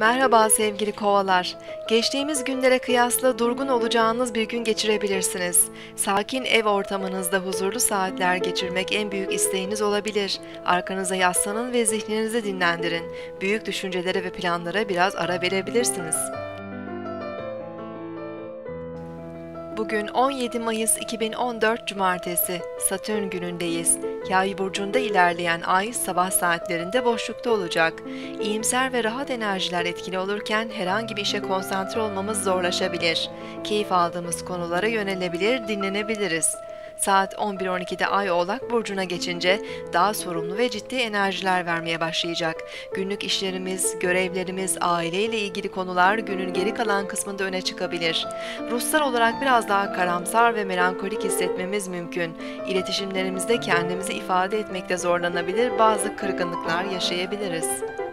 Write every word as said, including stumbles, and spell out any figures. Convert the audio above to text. Merhaba sevgili kovalar. Geçtiğimiz günlere kıyasla durgun olacağınız bir gün geçirebilirsiniz. Sakin ev ortamınızda huzurlu saatler geçirmek en büyük isteğiniz olabilir. Arkanıza yaslanın ve zihninizi dinlendirin. Büyük düşüncelere ve planlara biraz ara verebilirsiniz. Bugün on yedi Mayıs iki bin on dört Cumartesi, Satürn günündeyiz. Yay burcunda ilerleyen ay sabah saatlerinde boşlukta olacak. İyimser ve rahat enerjiler etkili olurken herhangi bir işe konsantre olmamız zorlaşabilir. Keyif aldığımız konulara yönelebilir, dinlenebiliriz. Saat on bir on iki'de ay Oğlak burcuna geçince daha sorumlu ve ciddi enerjiler vermeye başlayacak. Günlük işlerimiz, görevlerimiz, aileyle ilgili konular günün geri kalan kısmında öne çıkabilir. Ruhsal olarak biraz daha karamsar ve melankolik hissetmemiz mümkün. İletişimlerimizde kendimizi ifade etmekte zorlanabilir, bazı kırgınlıklar yaşayabiliriz.